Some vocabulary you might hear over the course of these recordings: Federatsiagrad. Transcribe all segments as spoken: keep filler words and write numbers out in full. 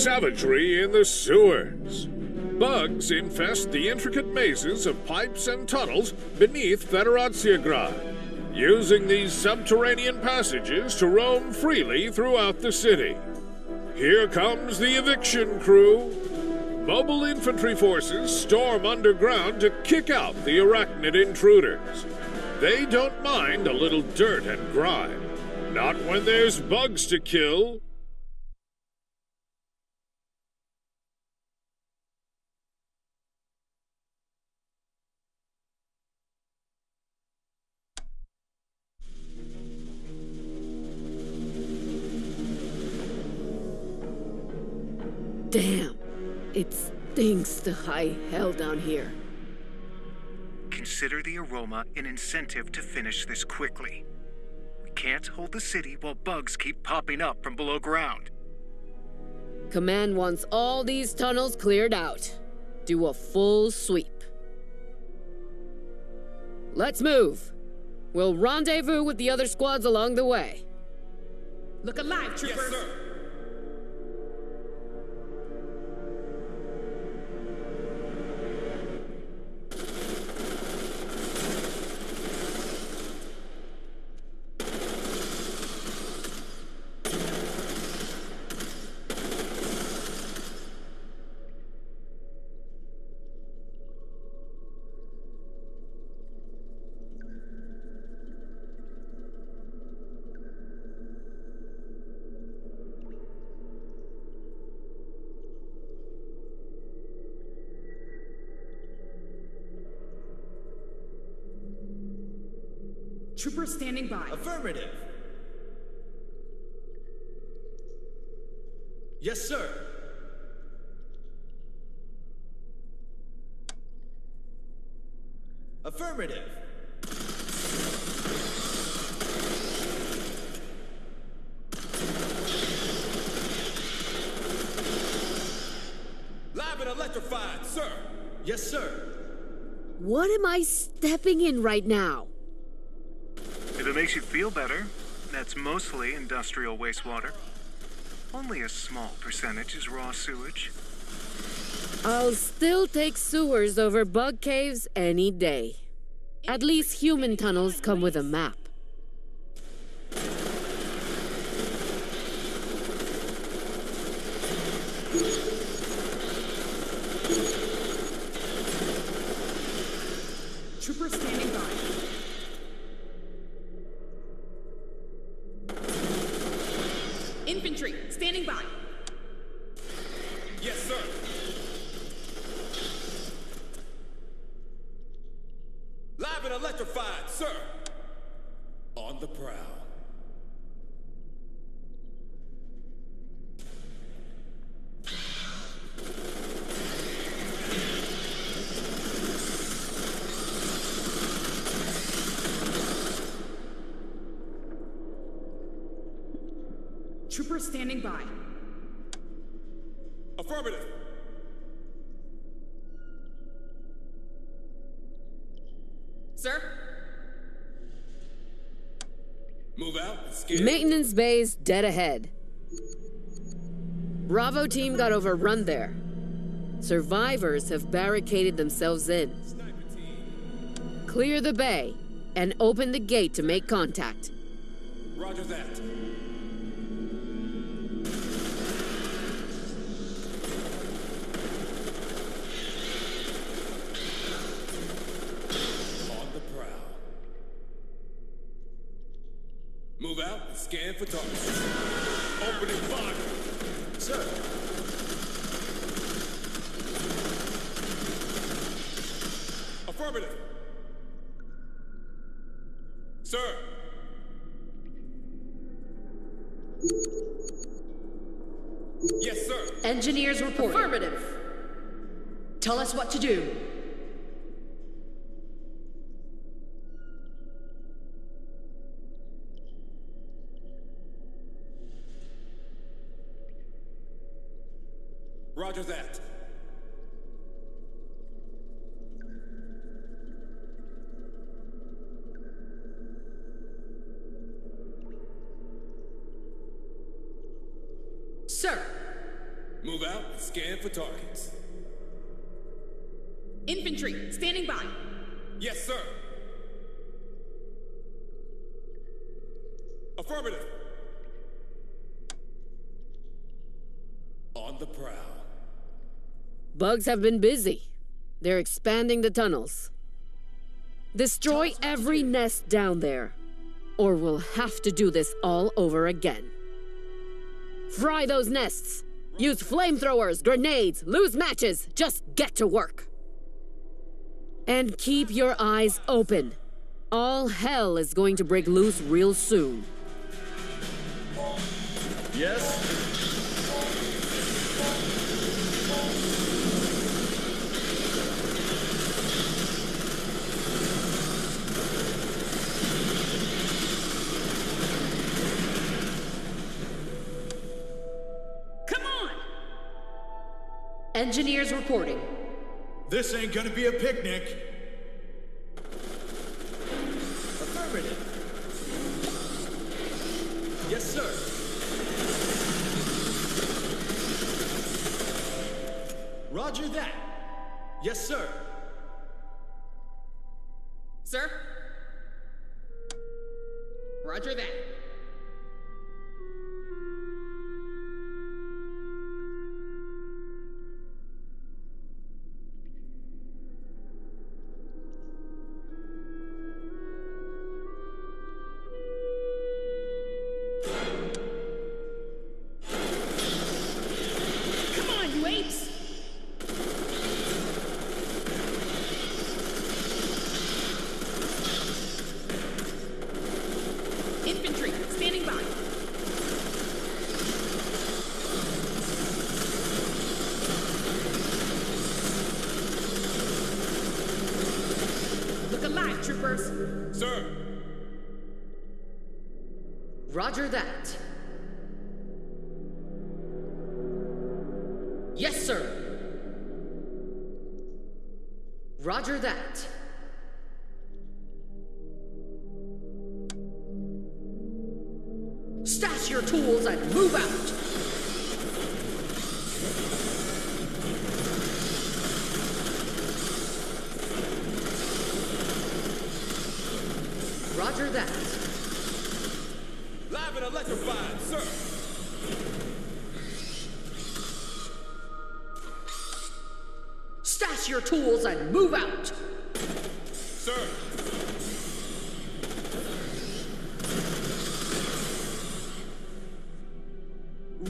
savagery in the sewers. Bugs infest the intricate mazes of pipes and tunnels beneath Federatsiagrad, using these subterranean passages to roam freely throughout the city. Here comes the eviction crew. Mobile infantry forces storm underground to kick out the arachnid intruders. They don't mind a little dirt and grime, not when there's bugs to kill. Damn, it stinks to high hell down here. Consider the aroma an incentive to finish this quickly. We can't hold the city while bugs keep popping up from below ground. Command wants all these tunnels cleared out. Do a full sweep. Let's move. We'll rendezvous with the other squads along the way. Look alive, troopers! Yes, sir. Trooper standing by. Affirmative. Yes, sir. Affirmative. Live and electrified, sir. Yes, sir. What am I stepping in right now? If it makes you feel better, that's mostly industrial wastewater. Only a small percentage is raw sewage. I'll still take sewers over bug caves any day. At least human tunnels come with a map. Trooper standing by. Infantry, standing by. Yes, sir. Live and electrified, sir. On the prowl. Trooper standing by. Affirmative. Sir? Move out. Maintenance bays dead ahead. Bravo team got overrun there. Survivors have barricaded themselves in. Clear the bay and open the gate to make contact. Roger that. Move out and scan for targets. Opening fire. Sir. Affirmative. Sir. Yes, sir. Engineers report. Affirmative. Tell us what to do. Roger that. Sir. Move out and scan for targets. Infantry, standing by. Yes, sir. Affirmative. On the prowl. Bugs have been busy. They're expanding the tunnels. Destroy every nest down there, or we'll have to do this all over again. Fry those nests. Use flamethrowers, grenades, lose matches. Just get to work. And keep your eyes open. All hell is going to break loose real soon. Yes? Engineers reporting. This ain't gonna be a picnic. Affirmative. Yes, sir. Roger that. Yes, sir. Sir? Roger that. Roger that. Yes, sir. Roger that. Stash your tools and move out. Roger that. Live and electrified, sir! Stash your tools and move out! Sir!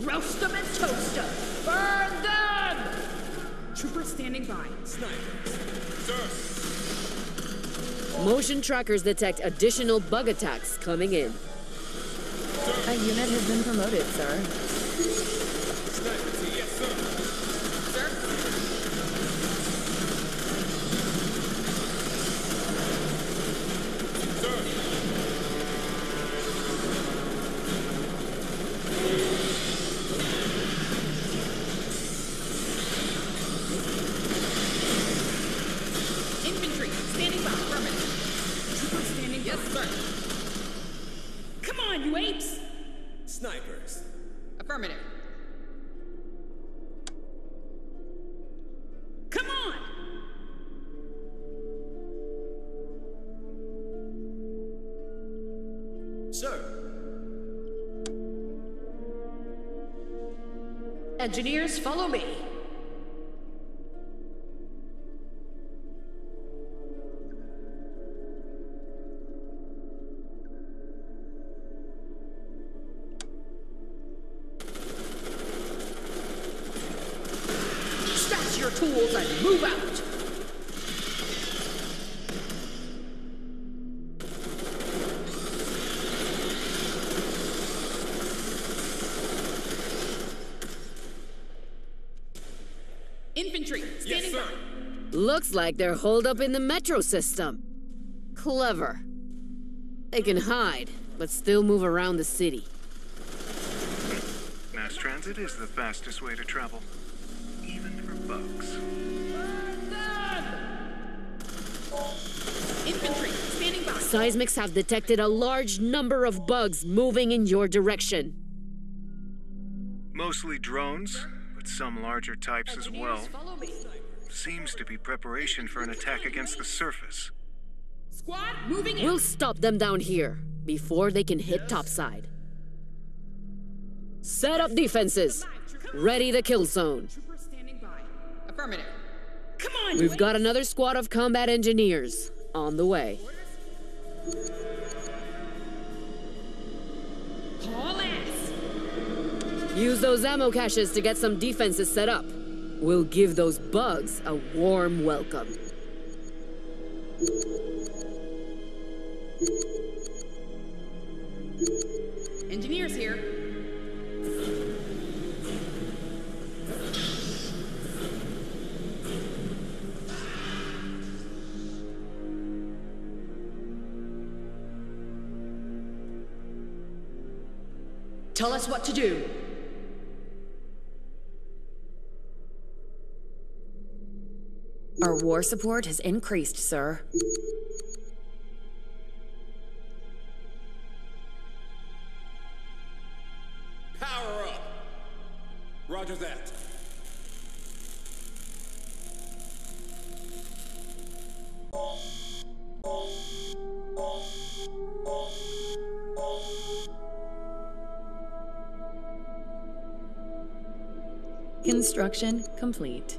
Roast them and toast them! Burn them! Trooper standing by. Sniper. Sir! Motion trackers detect additional bug attacks coming in. A unit has been promoted, sir. Yes, sir. Sir? Sir. Infantry, standing by. Affirmative. Trooper standing by. Yes, sir. Come on, you apes! Snipers. Affirmative. Come on! Sir. Engineers, follow me. Tools and move out. Infantry, standing by. Looks like they're holed up in the metro system. Clever. They can hide, but still move around the city. Mass transit is the fastest way to travel. Bugs. Infantry, standing by. Seismics have detected a large number of bugs moving in your direction. Mostly drones, but some larger types as well. Seems to be preparation for an attack against the surface. Squad, moving in. We'll stop them down here before they can hit topside. Set up defenses. Ready the kill zone. Trooper standing by. Affirmative. Come on. We've got another squad of combat engineers on the way. Call ass. Use those ammo caches to get some defenses set up. We'll give those bugs a warm welcome. Engineers here. Tell us what to do. Our war support has increased, sir. Power up! Roger that. Construction complete.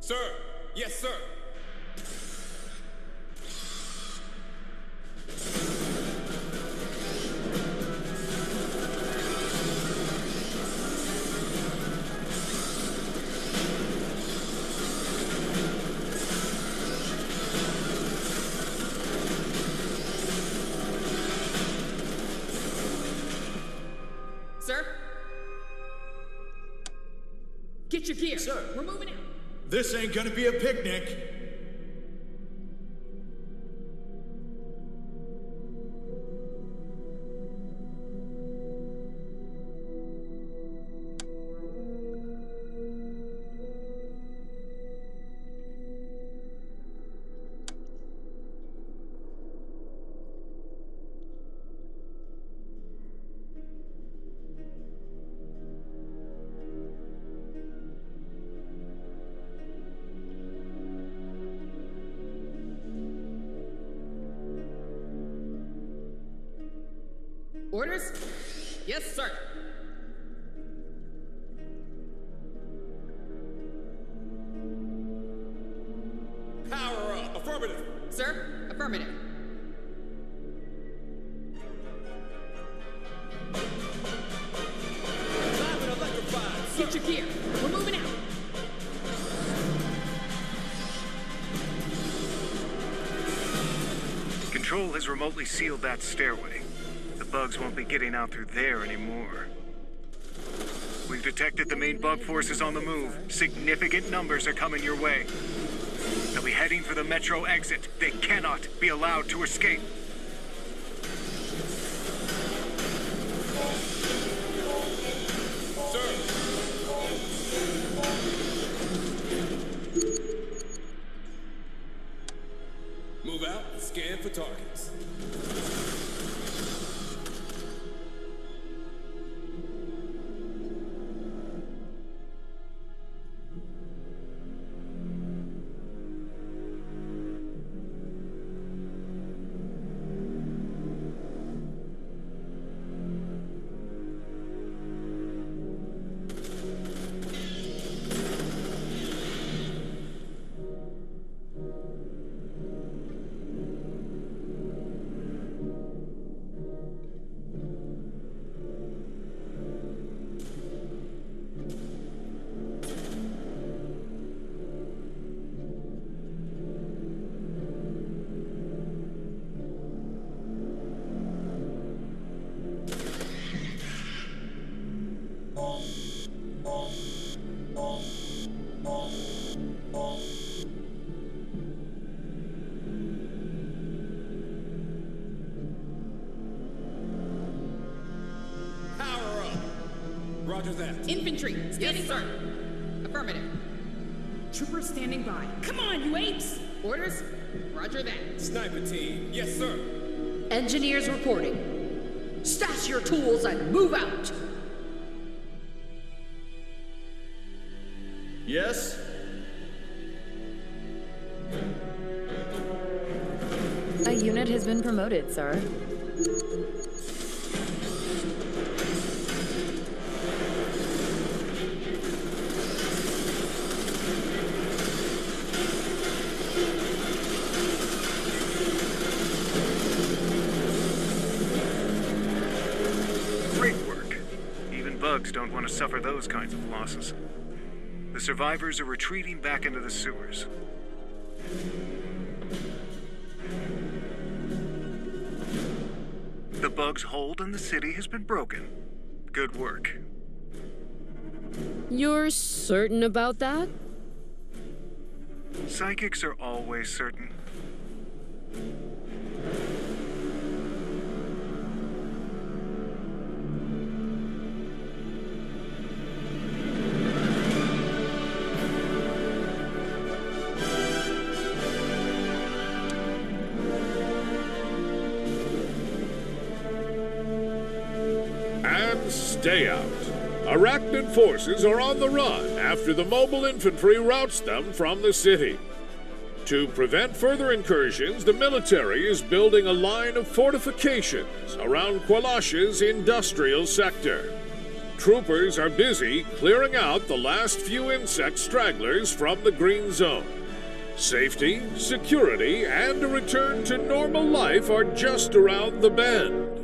Sir! Yes, sir! Sir? Get your gear! Sir! We're moving out! This ain't gonna be a picnic! Orders? Yes, sir. Power up. Affirmative. Sir, affirmative. Live and electrified, sir. Get your gear. We're moving out. Control has remotely sealed that stairway. Bugs won't be getting out through there anymore. We've detected the main bug forces on the move. Significant numbers are coming your way. They'll be heading for the metro exit. They cannot be allowed to escape. Sir. Move out and scan for targets. Roger that. Infantry, standing, yes, sir. Affirmative. Trooper standing by. Come on, you apes! Orders? Roger that. Sniper team, yes sir. Engineers reporting. Stash your tools and move out! Yes? A unit has been promoted, sir. Great work. Even bugs don't want to suffer those kinds of losses. The survivors are retreating back into the sewers. The bug's hold on the city has been broken. Good work. You're certain about that? Psychics are always certain. Stay out. Arachnid forces are on the run after the mobile infantry routs them from the city. To prevent further incursions, the military is building a line of fortifications around Qualash's industrial sector. Troopers are busy clearing out the last few insect stragglers from the green zone. Safety, security, and a return to normal life are just around the bend.